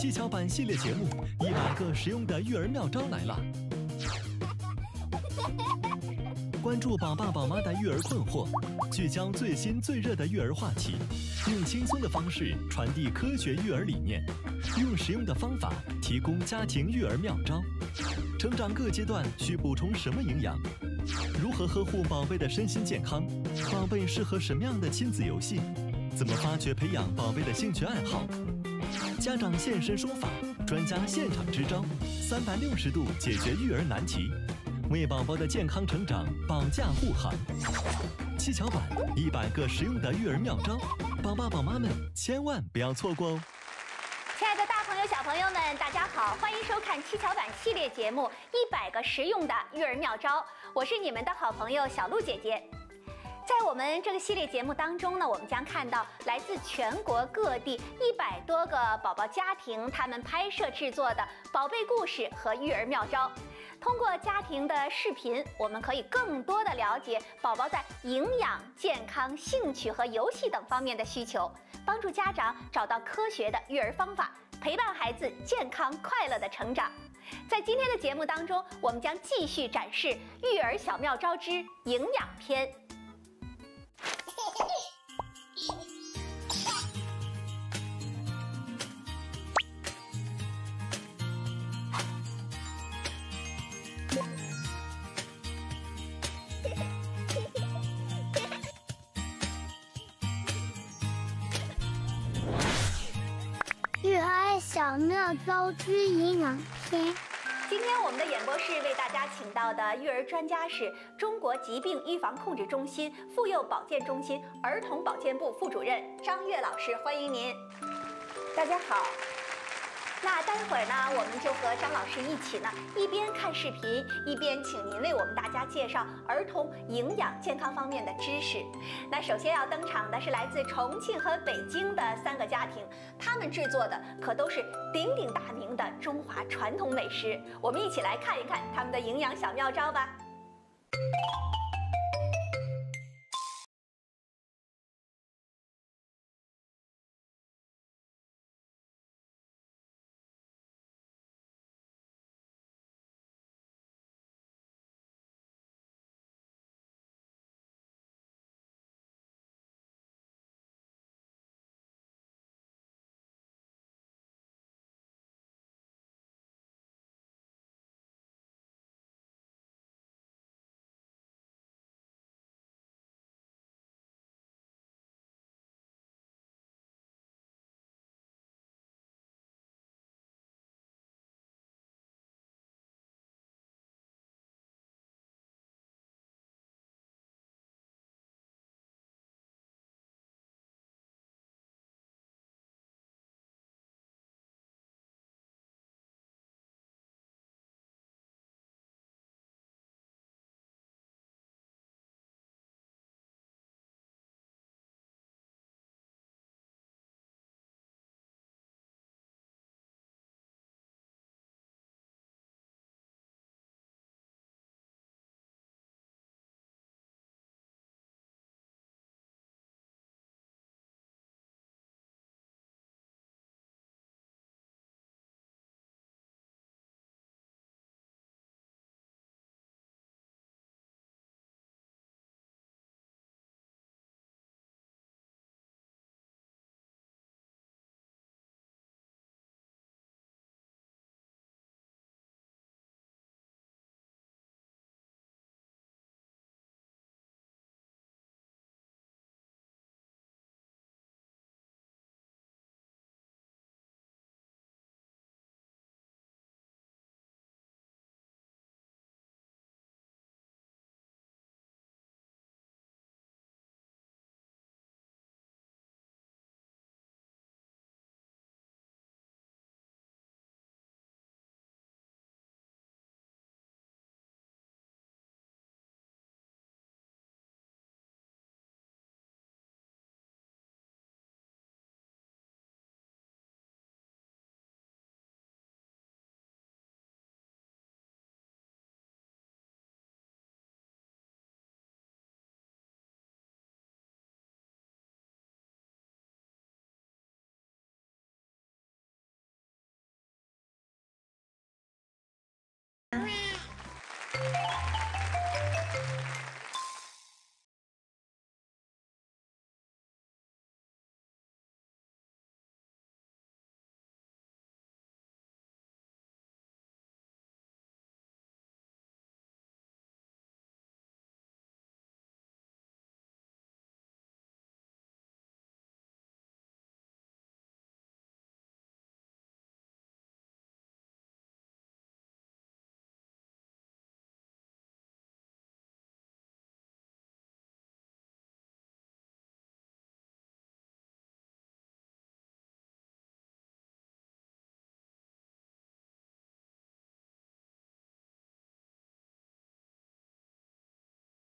七巧板系列节目，100个实用的育儿妙招来了。关注宝爸宝妈的育儿困惑，聚焦最新最热的育儿话题，用轻松的方式传递科学育儿理念，用实用的方法提供家庭育儿妙招。成长各阶段需补充什么营养？如何呵护宝贝的身心健康？宝贝适合什么样的亲子游戏？怎么发掘培养宝贝的兴趣爱好？家长现身说法，专家现场支招，360度解决育儿难题，为宝宝的健康成长保驾护航。七巧板100个实用的育儿妙招，宝爸宝妈们千万不要错过哦！亲爱的大朋友小朋友们，大家好，欢迎收看七巧板系列节目100个实用的育儿妙招，我是你们的好朋友小鹿姐姐。在我们这个系列节目当中呢，我们将看到来自全国各地100多个宝宝家庭，他们拍摄制作的宝贝故事和育儿妙招。通过家庭的视频，我们可以更多的了解宝宝在营养、健康、兴趣和游戏等方面的需求，帮助家长找到科学的育儿方法，陪伴孩子健康快乐的成长。在今天的节目当中，我们将继续展示育儿小妙招之营养篇。育儿小妙招之营养篇。今天我们的演播室为大家请到的育儿专家是中国疾病预防控制中心妇幼保健中心儿童保健部副主任张悦老师，欢迎您。大家好。那待会儿呢，我们就和张老师一起呢，一边看视频，一边请您为我们大家介绍儿童营养健康方面的知识。那首先要登场的是来自重庆和北京的3个家庭，他们制作的可都是鼎鼎大名的中华传统美食。我们一起来看一看他们的营养小妙招吧。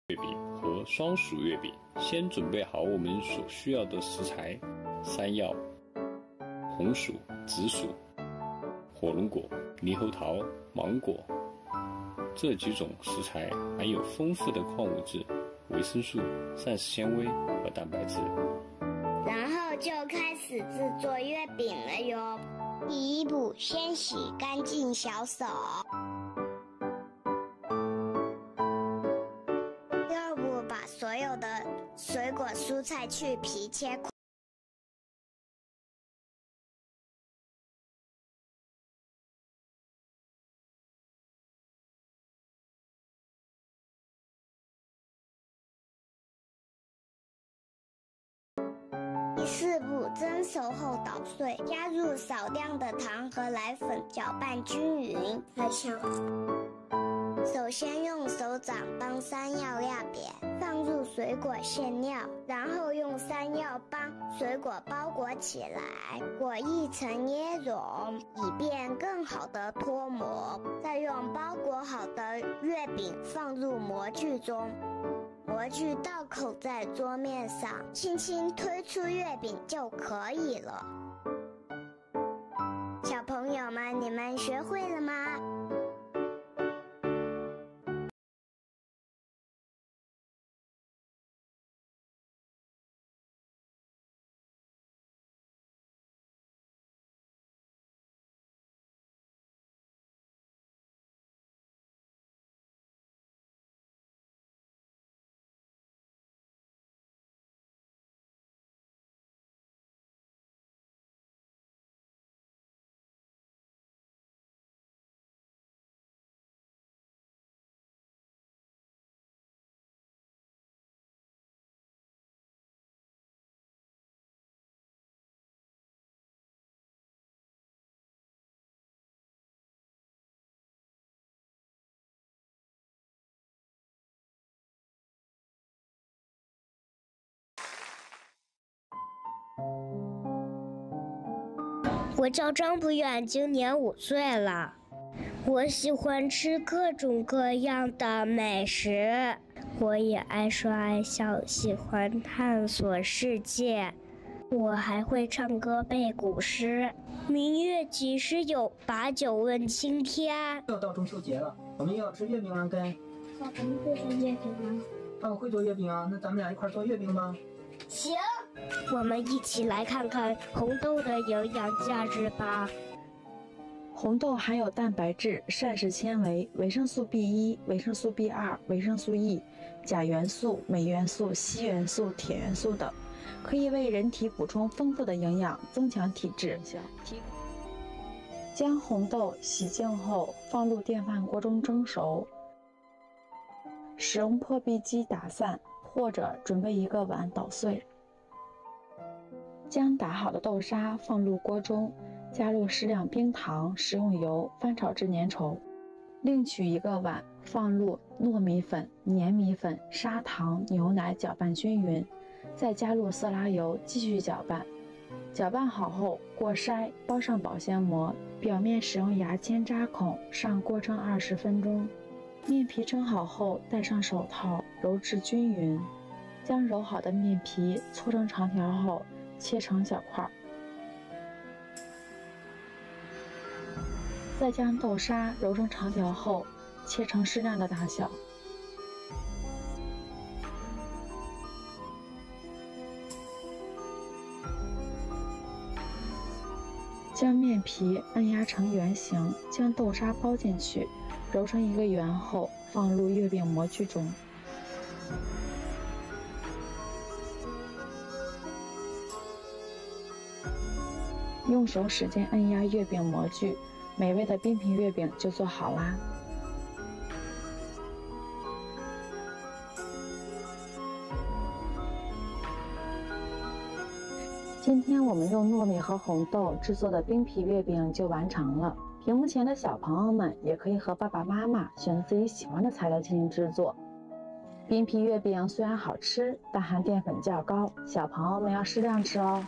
月饼和双薯月饼，先准备好我们所需要的食材：山药、红薯、紫薯、火龙果、猕猴桃、芒果。这几种食材含有丰富的矿物质、维生素、膳食纤维和蛋白质。然后就开始制作月饼了哟。第一步，先洗干净小手。 所有的水果蔬菜去皮切块，第四步蒸熟后捣碎，加入少量的糖和奶粉，搅拌均匀。开枪。 首先用手掌帮山药压扁，放入水果馅料，然后用山药帮水果包裹起来，裹一层椰蓉，以便更好的脱模。再用包裹好的月饼放入模具中，模具倒扣在桌面上，轻轻推出月饼就可以了。小朋友们，你们学会了吗？ 我叫张普远，今年5岁了。我喜欢吃各种各样的美食，我也爱说爱笑，喜欢探索世界。我还会唱歌、背古诗。明月几时有，把酒问青天。又到中秋节了，我们又要吃月饼了，跟。爸，咱们会做月饼吗？爸，我会做月饼啊，那咱们俩一块做月饼吧。行。 我们一起来看看红豆的营养价值吧。红豆含有蛋白质、膳食纤维、维生素 B1、维生素 B2、维生素 E、钾元素、镁元素、硒元素、铁元素等，可以为人体补充丰富的营养，增强体质。将红豆洗净后放入电饭锅中蒸熟，使用破壁机打散，或者准备一个碗捣碎。 将打好的豆沙放入锅中，加入适量冰糖、食用油，翻炒至粘稠。另取一个碗，放入糯米粉、粘米粉、砂糖、牛奶，搅拌均匀，再加入色拉油，继续搅拌。搅拌好后过筛，包上保鲜膜，表面使用牙签扎孔，上锅蒸20分钟。面皮蒸好后，戴上手套，揉至均匀。将揉好的面皮搓成长条后。 切成小块，再将豆沙揉成长条后，切成适量的大小。将面皮按压成圆形，将豆沙包进去，揉成一个圆后，放入月饼模具中。 用手使劲按压月饼模具，美味的冰皮月饼就做好啦。今天我们用糯米和红豆制作的冰皮月饼就完成了。屏幕前的小朋友们也可以和爸爸妈妈选择自己喜欢的材料进行制作。冰皮月饼虽然好吃，但含淀粉较高，小朋友们要适量吃哦。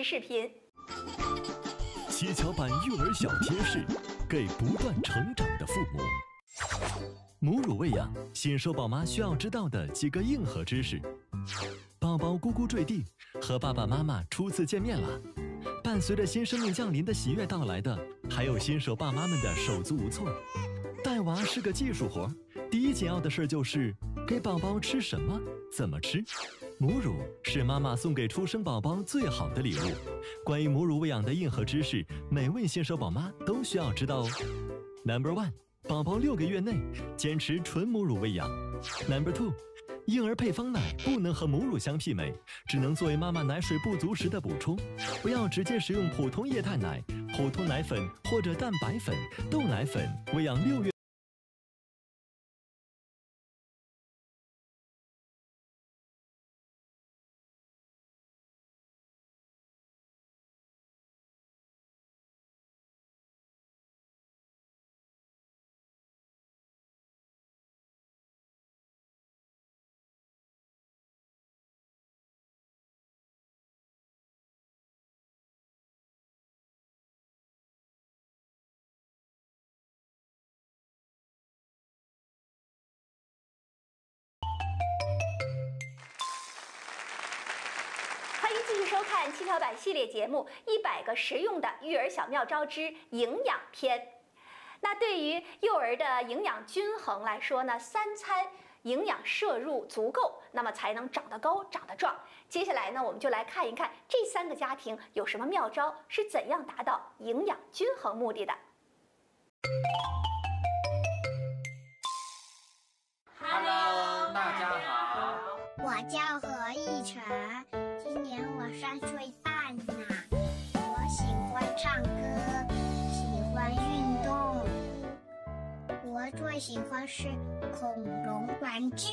视频七巧板育儿小贴士，给不断成长的父母。母乳喂养，新手宝妈需要知道的几个硬核知识。宝宝咕咕坠地，和爸爸妈妈初次见面了。伴随着新生命降临的喜悦到来的，还有新手爸妈们的手足无措。带娃是个技术活，第一紧要的事就是给宝宝吃什么，怎么吃。 母乳是妈妈送给出生宝宝最好的礼物。关于母乳喂养的硬核知识，每位新手宝妈都需要知道哦。No.1， 宝宝6个月内坚持纯母乳喂养。No.2， 婴儿配方奶不能和母乳相媲美，只能作为妈妈奶水不足时的补充。不要直接食用普通液态奶、普通奶粉或者蛋白粉、豆奶粉喂养6月。 收看七巧板系列节目100个实用的育儿小妙招之营养篇。那对于幼儿的营养均衡来说呢，3餐营养摄入足够，那么才能长得高、长得壮。接下来呢，我们就来看一看这3个家庭有什么妙招是怎样达到营养均衡目的的。Hello， 大家好，我叫何逸晨。 今年我3岁半了，我喜欢唱歌，喜欢我最喜欢是恐龙玩具。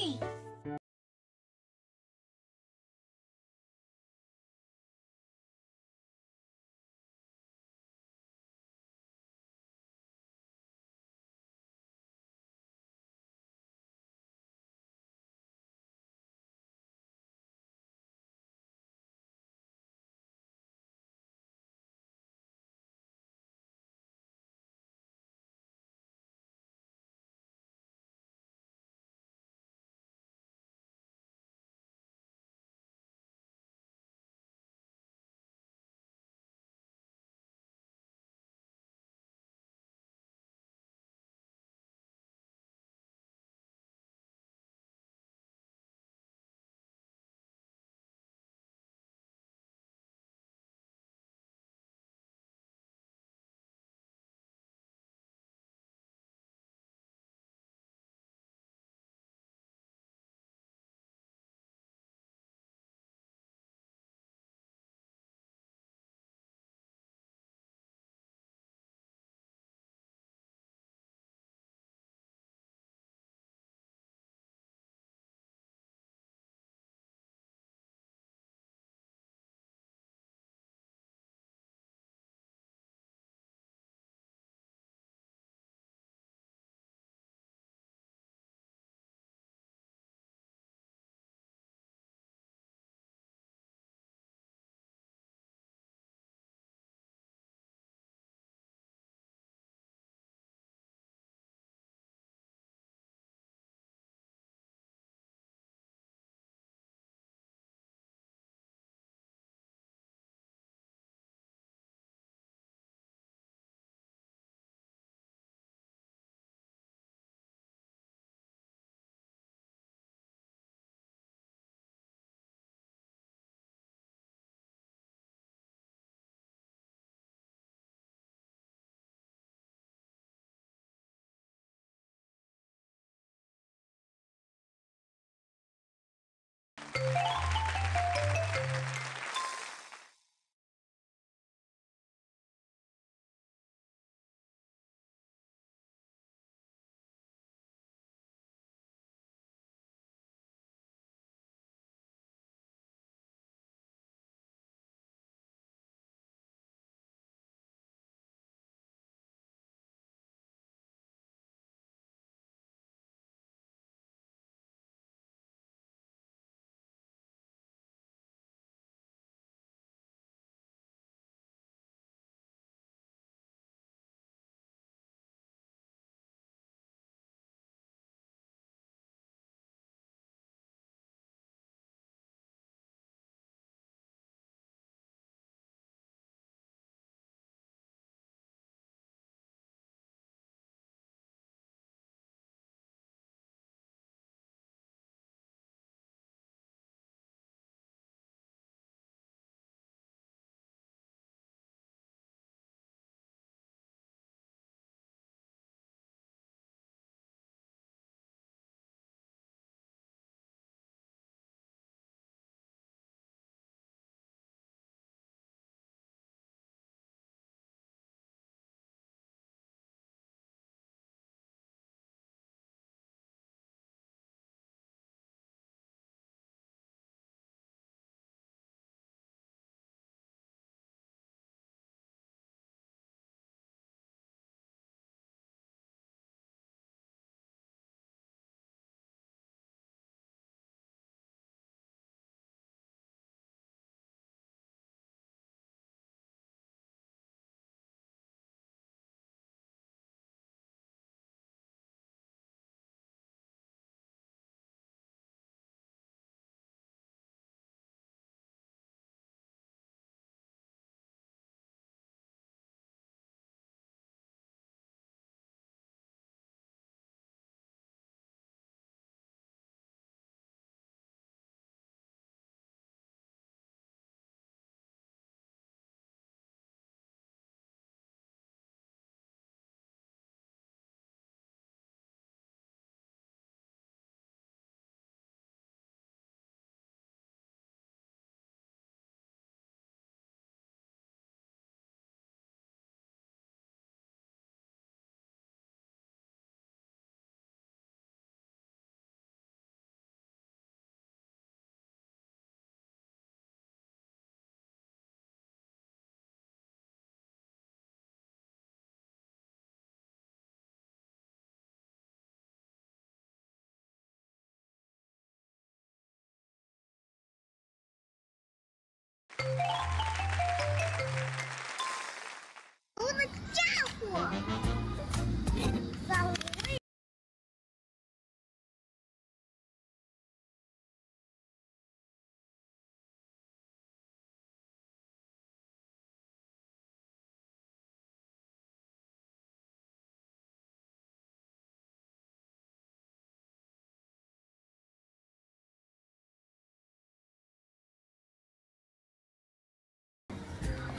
我的家伙！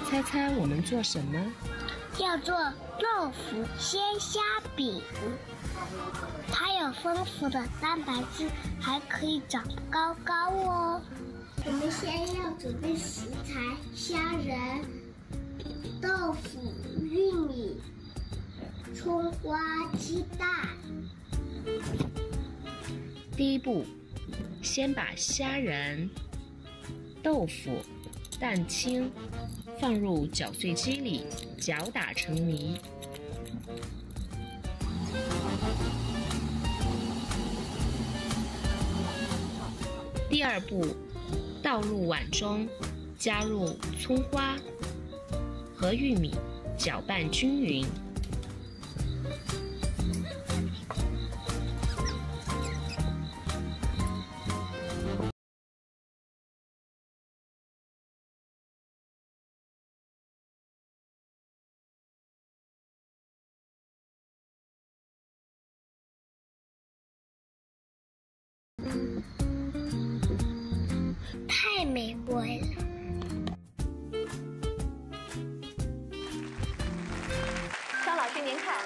猜猜我们做什么？要做豆腐鲜虾饼，它有丰富的蛋白质，还可以长高高哦。我们先要准备食材：虾仁、豆腐、玉米、葱花、鸡蛋。第一步，先把虾仁、豆腐、蛋清 放入搅碎机里搅打成泥，第二步，倒入碗中，加入葱花和玉米，搅拌均匀。太美味了！张老师，您看，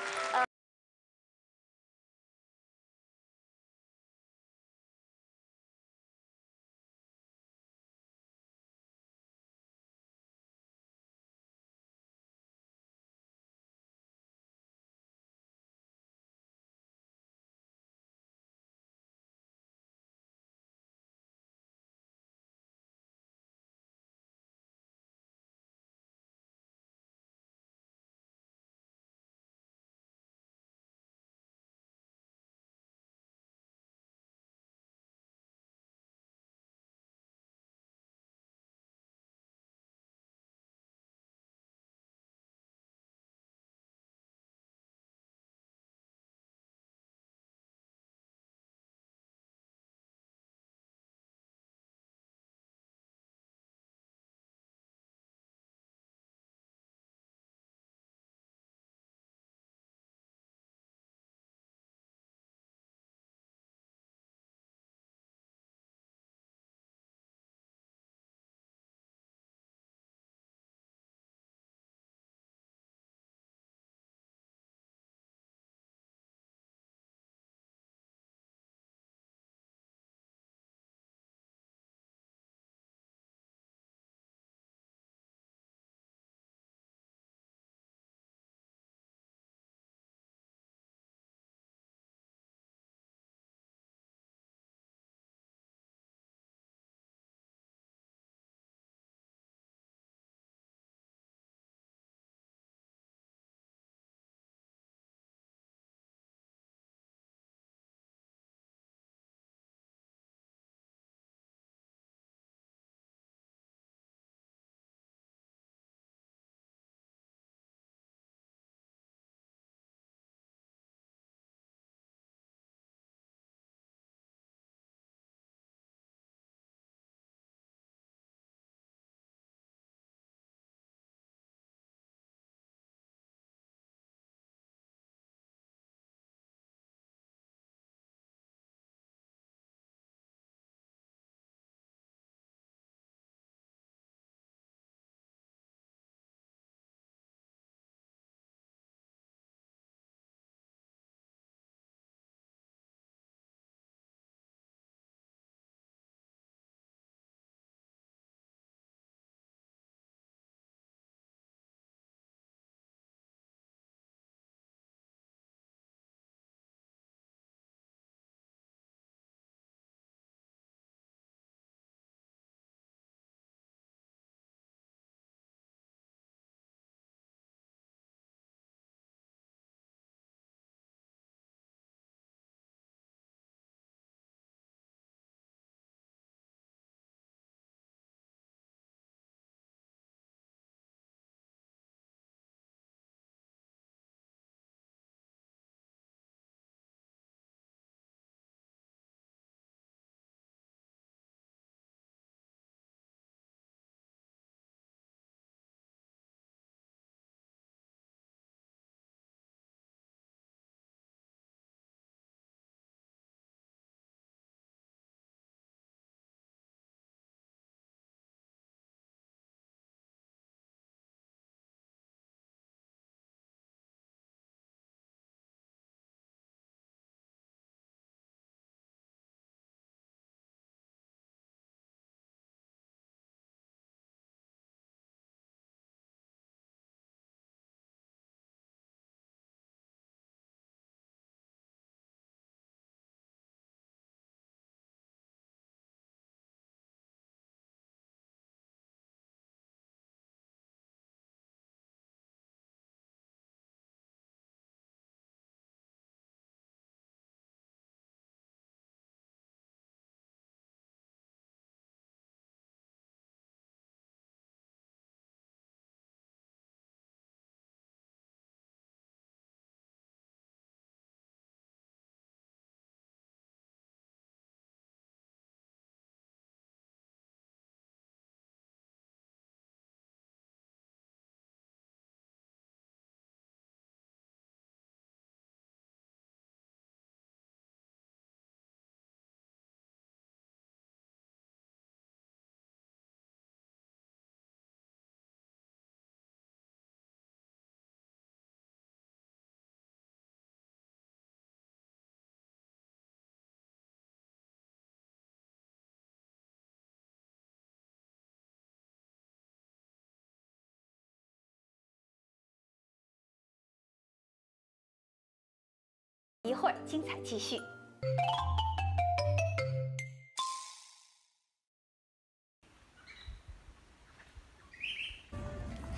一会儿精彩继续。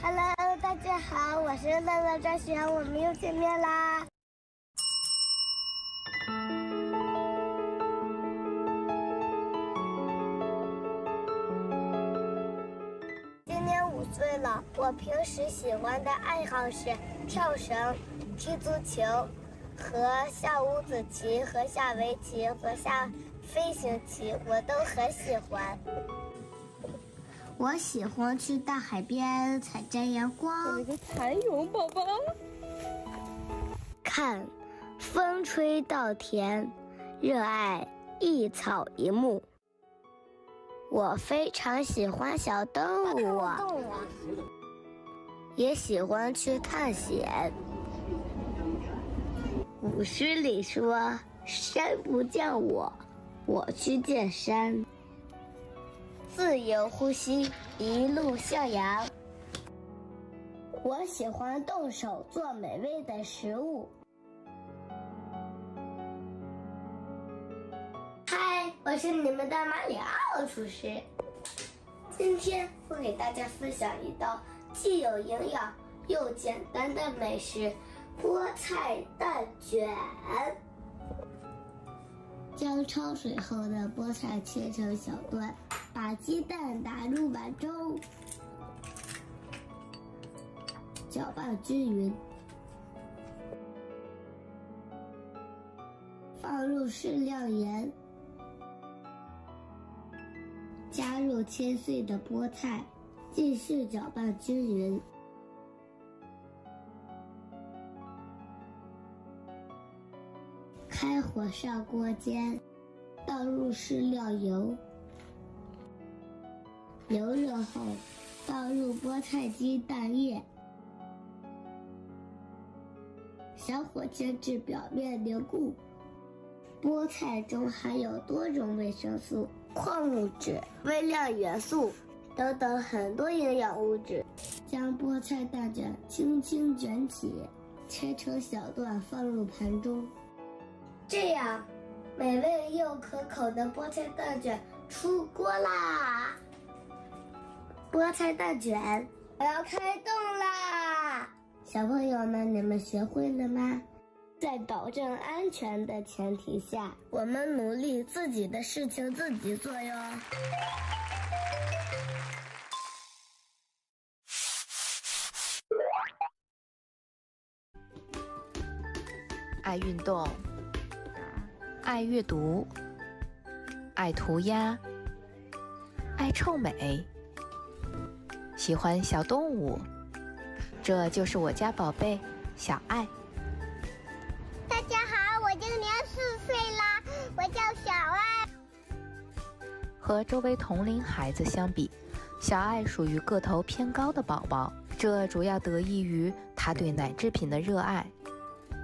Hello， 大家好，我是乐乐张璇，我们又见面啦。 对了，我平时喜欢的爱好是跳绳、踢足球，和下五子棋、和下围棋、和下飞行棋，我都很喜欢。我喜欢去大海边采摘阳光，有一个蚕蛹宝宝。看，风吹稻田，热爱一草一木。 我非常喜欢小动物，也喜欢去探险。古诗里说：“山不见我，我去见山。”自由呼吸，一路向阳。我喜欢动手做美味的食物。我是你们的马里奥厨师，今天我给大家分享一道既有营养又简单的美食——菠菜蛋卷。将焯水后的菠菜切成小段，把鸡蛋打入碗中，搅拌均匀，放入适量盐。 加入切碎的菠菜，继续搅拌均匀。开火上锅煎，倒入适量油。油热后，倒入菠菜、鸡蛋液，小火煎至表面凝固。菠菜中含有多种维生素。 矿物质、微量元素等等很多营养物质。将菠菜蛋卷轻轻卷起，切成小段，放入盘中。这样，美味又可口的菠菜蛋卷出锅啦！菠菜蛋卷，我要开动啦！小朋友们，你们学会了吗？ 在保证安全的前提下，我们努力自己的事情自己做哟。爱运动，爱阅读，爱涂鸦，爱臭美，喜欢小动物，这就是我家宝贝小爱。 和周围同龄孩子相比，小爱属于个头偏高的宝宝，这主要得益于她对奶制品的热爱。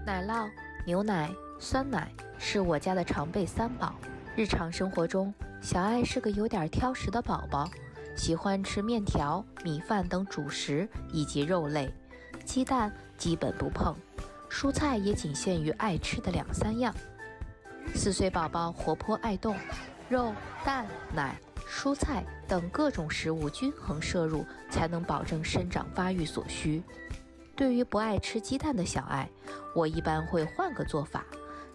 奶酪、牛奶、酸奶是我家的常备三宝。日常生活中，小爱是个有点挑食的宝宝，喜欢吃面条、米饭等主食以及肉类，鸡蛋基本不碰，蔬菜也仅限于爱吃的2、3样。4岁宝宝活泼爱动。 肉、蛋、奶、蔬菜等各种食物均衡摄入，才能保证生长发育所需。对于不爱吃鸡蛋的小爱，我一般会换个做法。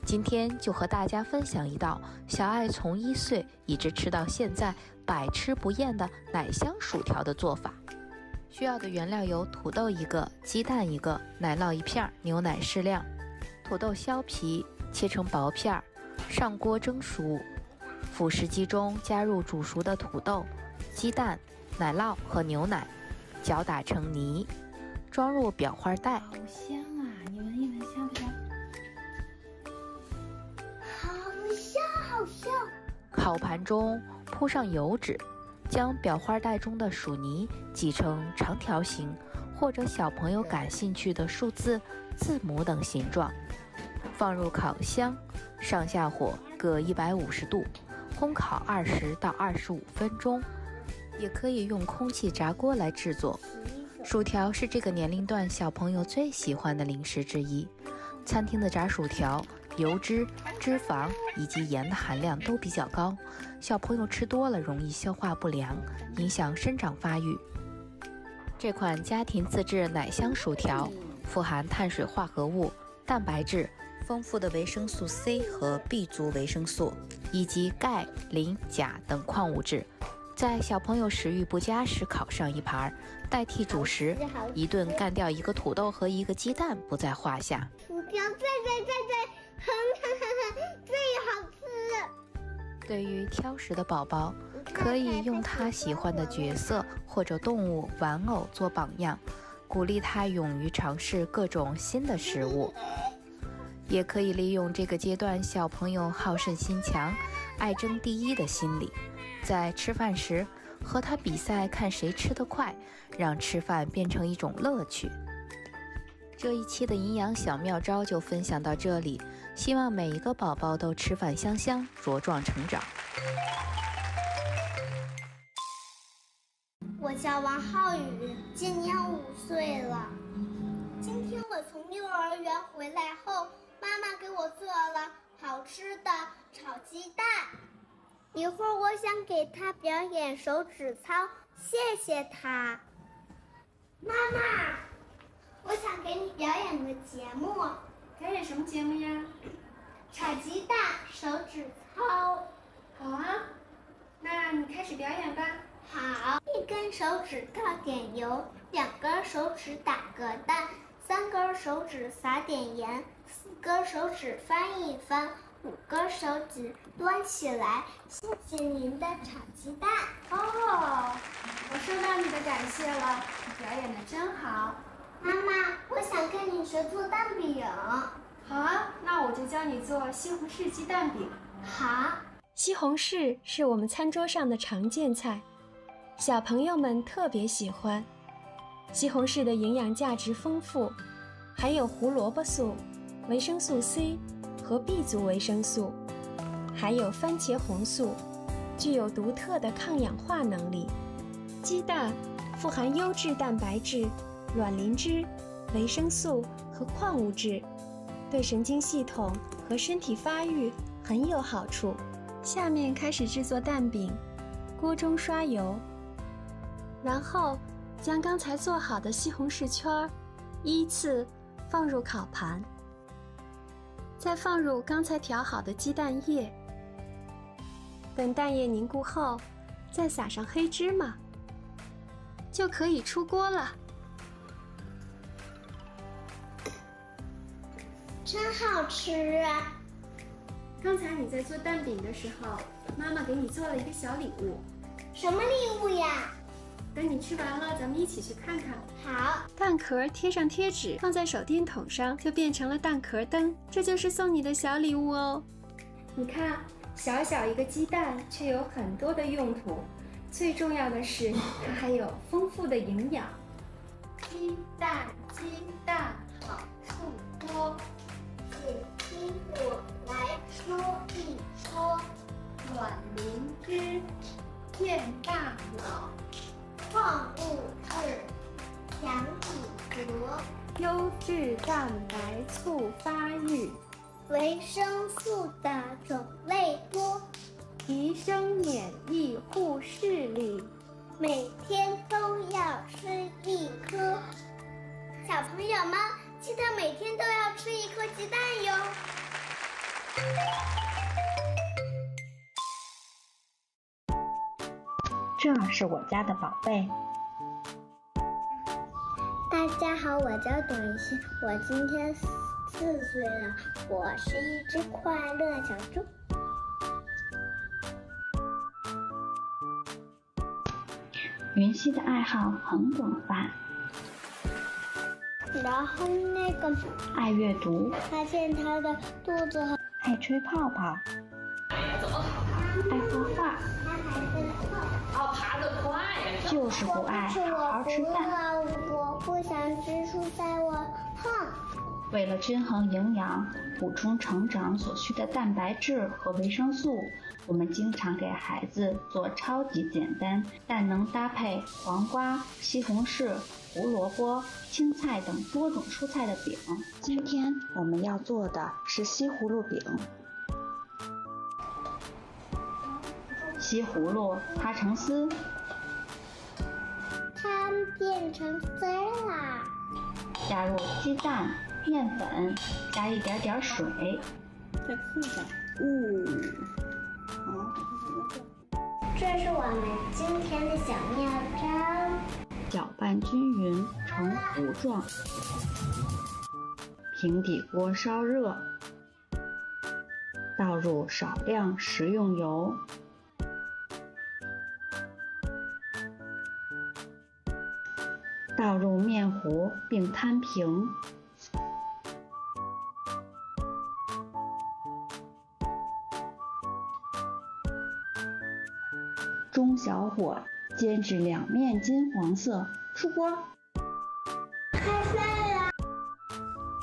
今天就和大家分享一道小爱从1岁一直吃到现在百吃不厌的奶香薯条的做法。需要的原料有土豆1个、鸡蛋1个、奶酪1片、牛奶适量。土豆削皮切成薄片，上锅蒸熟。 辅食机中加入煮熟的土豆、鸡蛋、奶酪和牛奶，搅打成泥，装入裱花袋。好香啊！你闻一闻香不香？好香，好香！烤盘中铺上油纸，将裱花袋中的薯泥挤成长条形或者小朋友感兴趣的数字、字母等形状，放入烤箱，上下火各150度。 烘烤20到25分钟，也可以用空气炸锅来制作。薯条是这个年龄段小朋友最喜欢的零食之一。餐厅的炸薯条油脂、脂肪以及盐的含量都比较高，小朋友吃多了容易消化不良，影响生长发育。这款家庭自制奶香薯条富含碳水化合物、蛋白质、丰富的维生素 C 和 B 族维生素以及钙、磷、钾等矿物质，在小朋友食欲不佳时烤上一盘，代替主食，一顿干掉一个土豆和一个鸡蛋不在话下。薯条最好吃。对于挑食的宝宝，可以用他喜欢的角色或者动物玩偶做榜样，鼓励他勇于尝试各种新的食物。也可以利用这个阶段小朋友好胜心强、爱争第一的心理，在吃饭时和他比赛看谁吃得快，让吃饭变成一种乐趣。这一期的营养小妙招就分享到这里，希望每一个宝宝都吃饭香香，茁壮成长。我叫王浩宇，今年5岁了。今天我从幼儿园回来后，妈妈给我做了好吃的炒鸡蛋。一会儿我想给他表演手指操，谢谢他。妈妈，我想给你表演个节目。表演什么节目呀？炒鸡蛋手指操。好啊，那你开始表演吧。好，一根手指倒点油，两根手指打个蛋，三根手指撒点盐，四根手指翻一翻，五根手指端起来。谢谢您的炒鸡蛋。哦，我收到你的感谢了，你表演得真好。妈妈，我想跟你学做蛋饼。好啊，那我就教你做西红柿鸡蛋饼。好，西红柿是我们餐桌上的常见菜，小朋友们特别喜欢。西红柿的营养价值丰富，含有胡萝卜素、维生素 C 和 B 族维生素，还有番茄红素，具有独特的抗氧化能力。鸡蛋富含优质蛋白质、卵磷脂、维生素和矿物质，对神经系统和身体发育很有好处。下面开始制作蛋饼。锅中刷油，然后将刚才做好的西红柿圈依次放入烤盘，再放入刚才调好的鸡蛋液，等蛋液凝固后，再撒上黑芝麻，就可以出锅了。真好吃啊！刚才你在做蛋饼的时候，妈妈给你做了一个小礼物。什么礼物呀？等你吃完了，咱们一起去看看。好。蛋壳贴上贴纸，放在手电筒上，就变成了蛋壳灯。这就是送你的小礼物哦。你看，小小一个鸡蛋，却有很多的用途。最重要的是，它还有丰富的营养。鸡蛋，鸡蛋好不多。请听我来说一说。卵磷脂健大脑，矿物质强体格，优质蛋白促发育，维生素的种类多，提升免疫护视力，每天都要吃一颗。小朋友们，记得每天都要吃一颗鸡蛋哟。这是我家的宝贝。大家好，我叫董一欣，我今天4岁了，我是一只快乐小猪。云溪的爱好很广泛，然后爱阅读，发现他的肚子很爱吹泡泡，爱画画。就是不爱好好吃饭。我不想吃蔬菜，我胖。为了均衡营养，补充成长所需的蛋白质和维生素，我们经常给孩子做超级简单但能搭配黄瓜、西红柿、胡萝卜、青菜等多种蔬菜的饼。今天我们要做的是西葫芦饼。西葫芦擦成丝，它变成丝啦。加入鸡蛋、面粉，加一点点水，再扣上。这是我们今天的小妙招。搅拌均匀成糊状，平底锅烧热，倒入少量食用油。倒入面糊并摊平，中小火煎至两面金黄色，出锅。开饭了！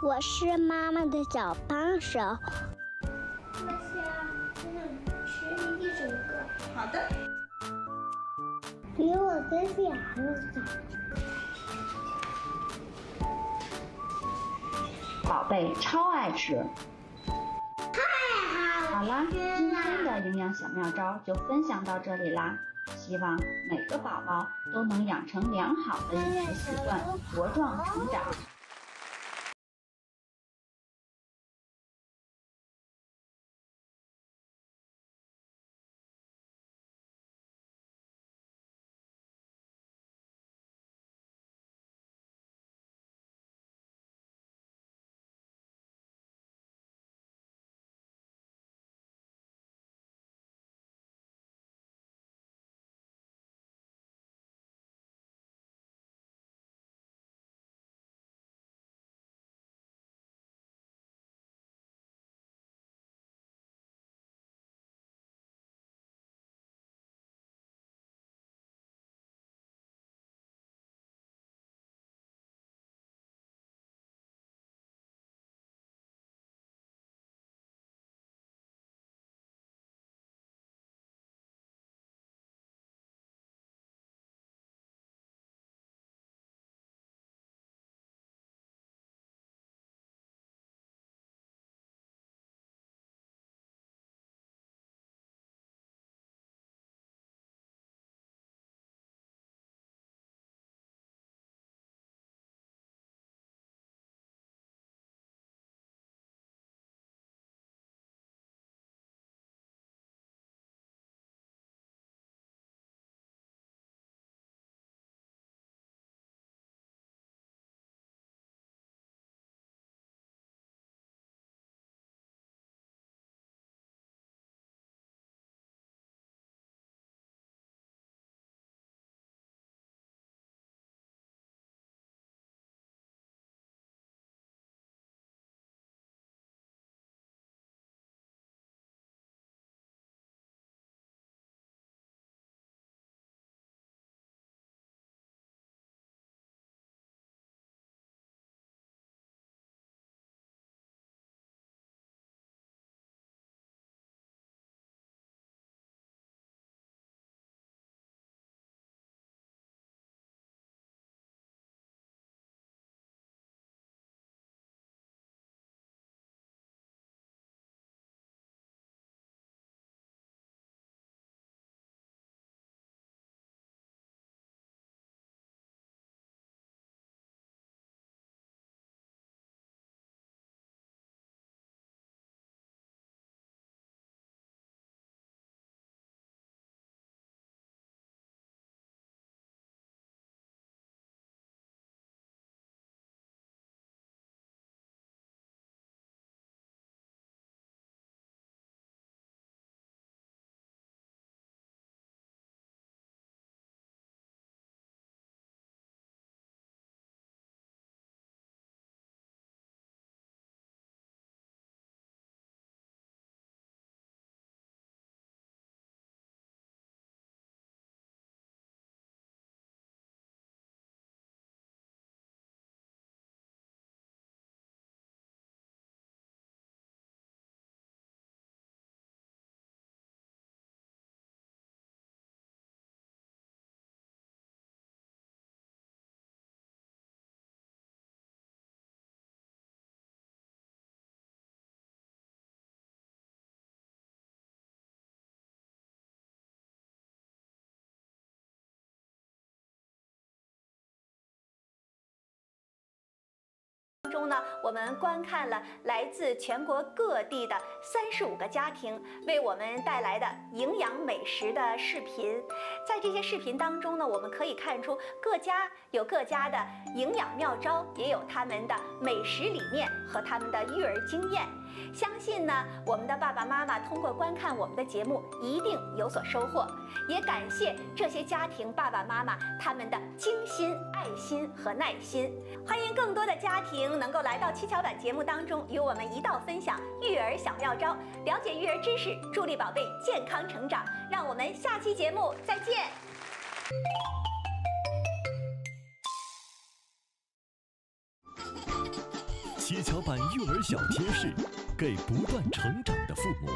我是妈妈的小帮手。妈妈，我想吃一整个。好的。比我跟俩人早。宝贝超爱吃，太好了！今天的营养小妙招就分享到这里啦，希望每个宝宝都能养成良好的饮食习惯，茁壮成长。中呢，我们观看了来自全国各地的35个家庭为我们带来的营养美食的视频。在这些视频当中呢，我们可以看出各家有各家的营养妙招，也有他们的美食理念和他们的育儿经验。相信呢，我们的爸爸妈妈通过观看我们的节目一定有所收获。也感谢这些家庭爸爸妈妈他们的精心、爱心和耐心。欢迎更多的家庭能够来到七巧板节目当中，与我们一道分享育儿小妙招，了解育儿知识，助力宝贝健康成长。让我们下期节目再见。七巧板育儿小贴士，给不断成长的父母。